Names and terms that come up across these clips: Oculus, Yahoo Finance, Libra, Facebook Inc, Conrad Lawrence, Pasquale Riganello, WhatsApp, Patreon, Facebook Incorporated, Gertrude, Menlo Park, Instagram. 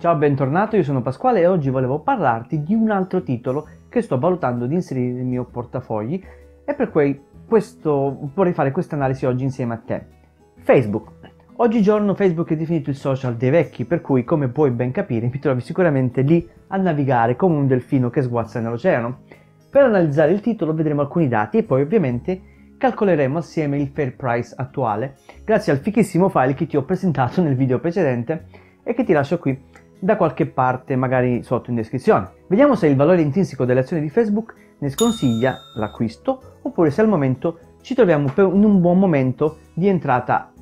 Ciao, bentornato, io sono Pasquale e oggi volevo parlarti di un altro titolo che sto valutando di inserire nel mio portafogli e per questo vorrei fare questa analisi oggi insieme a te. Facebook. Oggigiorno Facebook è definito il social dei vecchi, per cui come puoi ben capire mi trovi sicuramente lì a navigare come un delfino che sguazza nell'oceano. Per analizzare il titolo vedremo alcuni dati e poi ovviamente calcoleremo assieme il fair price attuale grazie al fichissimo file che ti ho presentato nel video precedente e che ti lascio qui da qualche parte, magari sotto in descrizione. Vediamo se il valore intrinseco delle azioni di Facebook ne sconsiglia l'acquisto oppure se al momento ci troviamo in un buon momento di entrata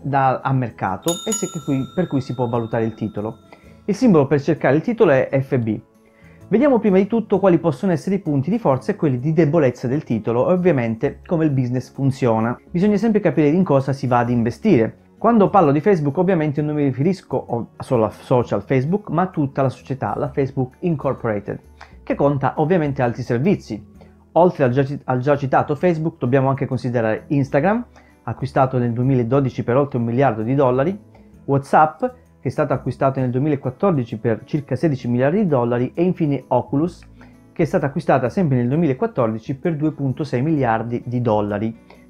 a mercato e se per cui si può valutare il titolo. Il simbolo per cercare il titolo è FB. Vediamo prima di tutto quali possono essere i punti di forza e quelli di debolezza del titolo e ovviamente come il business funziona. Bisogna sempre capire in cosa si va ad investire. Quando parlo di Facebook ovviamente non mi riferisco solo a social Facebook ma a tutta la società, la Facebook Incorporated, che conta ovviamente altri servizi. Oltre al già citato Facebook dobbiamo anche considerare Instagram, acquistato nel 2012 per oltre $1 miliardo, WhatsApp, che è stato acquistato nel 2014 per circa $16 miliardi e infine Oculus, che è stata acquistata sempre nel 2014 per $2.6 miliardi.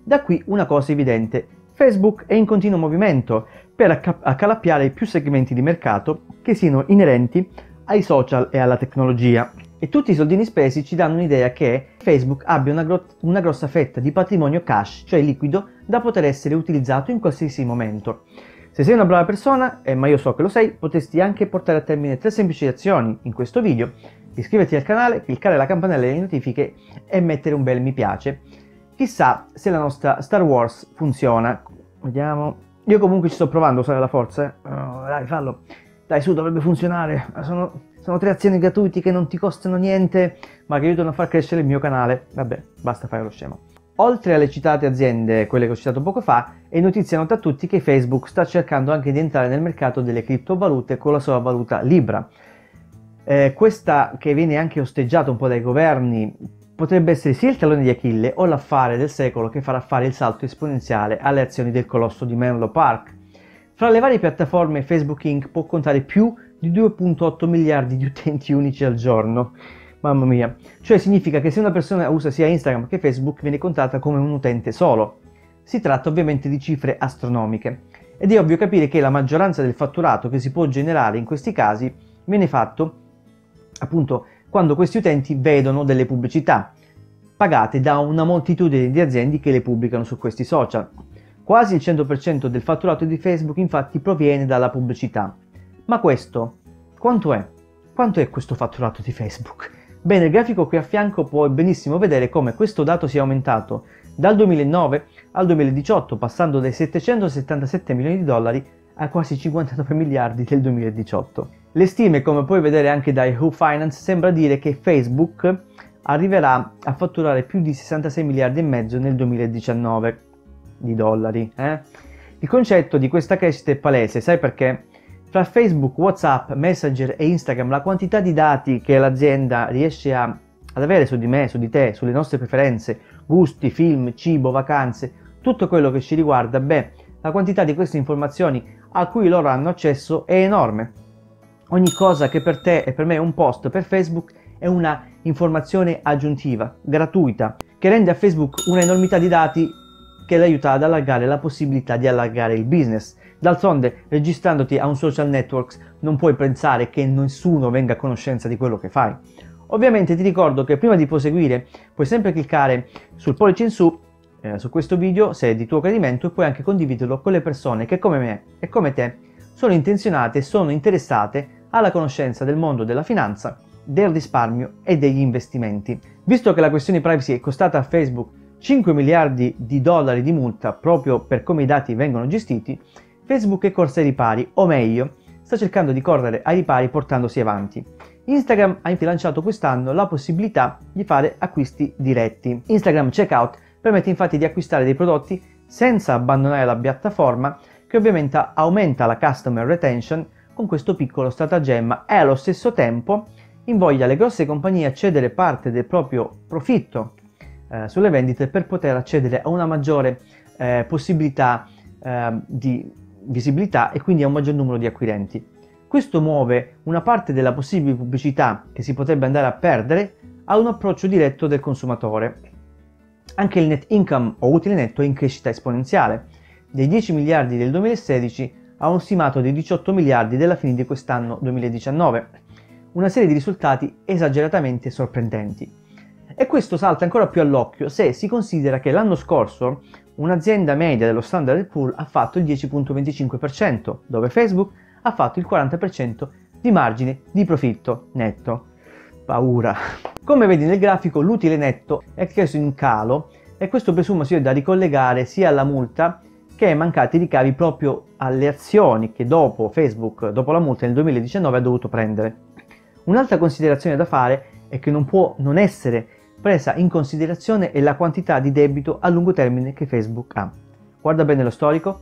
Da qui una cosa evidente. Facebook è in continuo movimento per accalappiare più segmenti di mercato che siano inerenti ai social e alla tecnologia. E tutti i soldini spesi ci danno un'idea che Facebook abbia una grossa fetta di patrimonio cash, cioè liquido, da poter essere utilizzato in qualsiasi momento. Se sei una brava persona, ma io so che lo sei, potresti anche portare a termine 3 semplici azioni in questo video: iscriverti al canale, cliccare la campanella delle notifiche e mettere un bel mi piace. Chissà se la nostra Star Wars funziona. Vediamo. Io comunque ci sto provando a usare la forza. Oh, dai, fallo. Dai, su, dovrebbe funzionare. Sono 3 azioni gratuite che non ti costano niente, ma che aiutano a far crescere il mio canale. Vabbè, basta fare lo scemo. Oltre alle citate aziende, quelle che ho citato poco fa, è notizia nota a tutti che Facebook sta cercando anche di entrare nel mercato delle criptovalute con la sua valuta Libra. Questa che viene anche osteggiata un po' dai governi potrebbe essere sia il tallone di Achille o l'affare del secolo che farà fare il salto esponenziale alle azioni del colosso di Menlo Park. Fra le varie piattaforme Facebook Inc. può contare più di 2.8 miliardi di utenti unici al giorno. Mamma mia, cioè significa che se una persona usa sia Instagram che Facebook viene contata come un utente solo. Si tratta ovviamente di cifre astronomiche ed è ovvio capire che la maggioranza del fatturato che si può generare in questi casi viene fatto appunto quando questi utenti vedono delle pubblicità pagate da una moltitudine di aziende che le pubblicano su questi social. Quasi il 100% del fatturato di Facebook infatti proviene dalla pubblicità. Ma questo, quanto è? Quanto è questo fatturato di Facebook? Bene, il grafico qui a fianco puoi benissimo vedere come questo dato sia aumentato dal 2009 al 2018, passando dai $777 milioni a quasi $59 miliardi del 2018. Le stime, come puoi vedere anche da Yahoo Finance, sembra dire che Facebook arriverà a fatturare più di $66,5 miliardi nel 2019 di dollari. Il concetto di questa crescita è palese, sai perché? Fra Facebook, WhatsApp, Messenger e Instagram la quantità di dati che l'azienda riesce ad avere su di me, su di te, sulle nostre preferenze, gusti, film, cibo, vacanze, tutto quello che ci riguarda, beh, la quantità di queste informazioni a cui loro hanno accesso è enorme. Ogni cosa che per te e per me è un post, per Facebook è una informazione aggiuntiva, gratuita, che rende a Facebook un'enormità di dati che l'aiuta ad allargare la possibilità di allargare il business. D'altronde, registrandoti a un social network, non puoi pensare che nessuno venga a conoscenza di quello che fai. Ovviamente ti ricordo che prima di proseguire puoi sempre cliccare sul pollice in su su questo video se è di tuo gradimento e puoi anche condividerlo con le persone che come me e come te sono intenzionate e sono interessate alla conoscenza del mondo della finanza, del risparmio e degli investimenti. Visto che la questione privacy è costata a Facebook $5 miliardi di multa proprio per come i dati vengono gestiti, Facebook è corsa ai ripari, o meglio, sta cercando di correre ai ripari portandosi avanti. Instagram ha lanciato quest'anno la possibilità di fare acquisti diretti. Instagram Checkout permette infatti di acquistare dei prodotti senza abbandonare la piattaforma, che ovviamente aumenta la customer retention. Con questo piccolo stratagemma e allo stesso tempo invoglia le grosse compagnie a cedere parte del proprio profitto sulle vendite per poter accedere a una maggiore possibilità di visibilità e quindi a un maggior numero di acquirenti. Questo muove una parte della possibile pubblicità che si potrebbe andare a perdere a un approccio diretto del consumatore. Anche il net income o utile netto è in crescita esponenziale, dai 10 miliardi del 2016 a un stimato di 18 miliardi della fine di quest'anno 2019, una serie di risultati esageratamente sorprendenti. E questo salta ancora più all'occhio se si considera che l'anno scorso un'azienda media dello Standard & Poor's ha fatto il 10,25%, dove Facebook ha fatto il 40% di margine di profitto netto. Paura! Come vedi nel grafico, l'utile netto è cresciuto in calo e questo presumo sia da ricollegare sia alla multa che ai mancati ricavi proprio alle azioni che dopo Facebook, dopo la multa nel 2019, ha dovuto prendere. Un'altra considerazione da fare è che non può non essere presa in considerazione è la quantità di debito a lungo termine che Facebook ha. Guarda bene lo storico.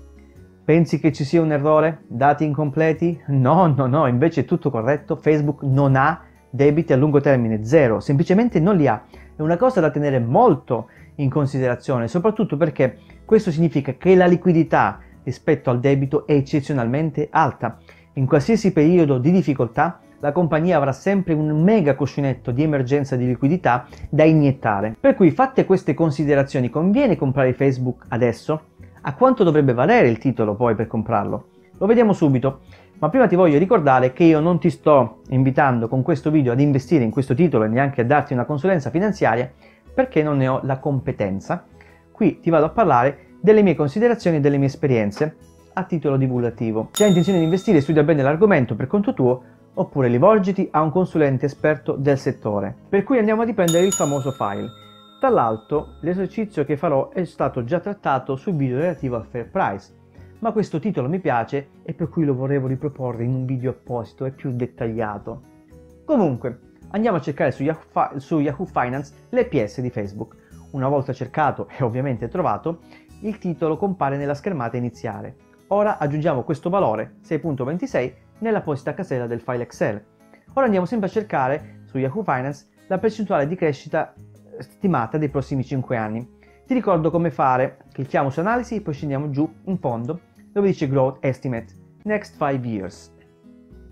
Pensi che ci sia un errore? Dati incompleti? No, no, no, invece è tutto corretto. Facebook non ha debiti a lungo termine, zero, semplicemente non li ha. È una cosa da tenere molto in considerazione, soprattutto perché questo significa che la liquidità rispetto al debito è eccezionalmente alta. In qualsiasi periodo di difficoltà, la compagnia avrà sempre un mega cuscinetto di emergenza di liquidità da iniettare. Per cui, fatte queste considerazioni, conviene comprare Facebook adesso? A quanto dovrebbe valere il titolo poi per comprarlo? Lo vediamo subito, ma prima ti voglio ricordare che io non ti sto invitando con questo video ad investire in questo titolo e neanche a darti una consulenza finanziaria, perché non ne ho la competenza. Qui ti vado a parlare delle mie considerazioni e delle mie esperienze a titolo divulgativo. Se hai intenzione di investire, studia bene l'argomento per conto tuo, oppure rivolgiti a un consulente esperto del settore. Per cui andiamo a riprendere il famoso file. Tra l'altro, l'esercizio che farò è stato già trattato sul video relativo al fair price, ma questo titolo mi piace e per cui lo vorrei riproporre in un video apposito e più dettagliato. Comunque, andiamo a cercare su Yahoo Finance l'EPS di Facebook. Una volta cercato e ovviamente trovato, il titolo compare nella schermata iniziale. Ora aggiungiamo questo valore, 6.26, nella apposita casella del file Excel. Ora andiamo sempre a cercare su Yahoo Finance la percentuale di crescita stimata dei prossimi 5 anni. Ti ricordo come fare, clicchiamo su analisi e poi scendiamo giù in fondo dove dice Growth Estimate, Next 5 Years.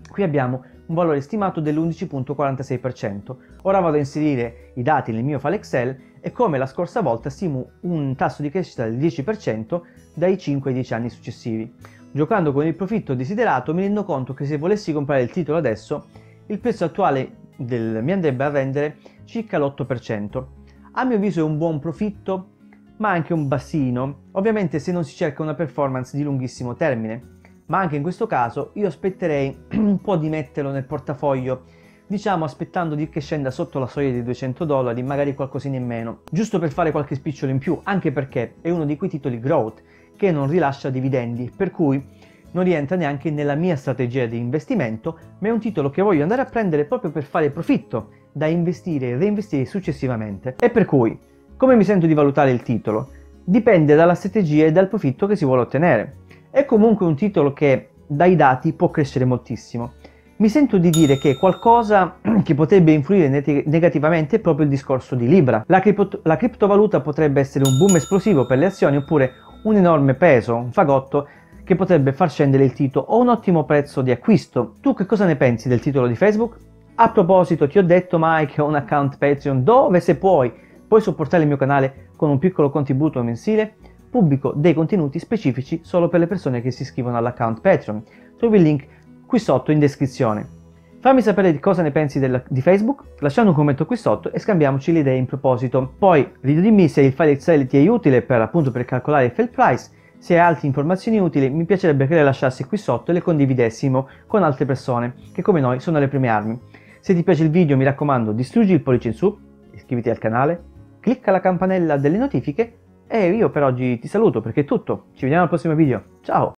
Qui abbiamo un valore stimato dell'11,46%. Ora vado a inserire i dati nel mio file Excel e come la scorsa volta stimo un tasso di crescita del 10% dai 5 ai 10 anni successivi. Giocando con il profitto desiderato mi rendo conto che se volessi comprare il titolo adesso, il prezzo attuale mi andrebbe a rendere circa l'8%. A mio avviso è un buon profitto, ma anche un bassino, ovviamente se non si cerca una performance di lunghissimo termine. Ma anche in questo caso io aspetterei un po' di metterlo nel portafoglio, diciamo aspettando di che scenda sotto la soglia dei $200, magari qualcosina in meno, giusto per fare qualche spicciolo in più, anche perché è uno di quei titoli growth che non rilascia dividendi, per cui non rientra neanche nella mia strategia di investimento, ma è un titolo che voglio andare a prendere proprio per fare profitto da investire e reinvestire successivamente. E per cui, come mi sento di valutare il titolo? Dipende dalla strategia e dal profitto che si vuole ottenere. È comunque un titolo che dai dati può crescere moltissimo. Mi sento di dire che qualcosa che potrebbe influire negativamente è proprio il discorso di Libra. La criptovaluta potrebbe essere un boom esplosivo per le azioni, oppure un enorme peso, un fagotto che potrebbe far scendere il titolo o un ottimo prezzo di acquisto. Tu che cosa ne pensi del titolo di Facebook? A proposito, ti ho detto mai che ho un account Patreon dove, se puoi supportare il mio canale con un piccolo contributo mensile. Pubblico dei contenuti specifici solo per le persone che si iscrivono all'account Patreon. Trovi il link qui sotto in descrizione. Fammi sapere di cosa ne pensi di Facebook, lasciando un commento qui sotto e scambiamocle idee in proposito. Poi dimmi se il file Excel ti è utile per calcolare il fair price. Se hai altre informazioni utili, mi piacerebbe che le lasciassi qui sotto e le condividessimo con altre persone che come noi sono alle prime armi. Se ti piace il video, mi raccomando, distruggi il pollice in su, iscriviti al canale, clicca la campanella delle notifiche e io per oggi ti saluto perché è tutto. Ci vediamo al prossimo video. Ciao!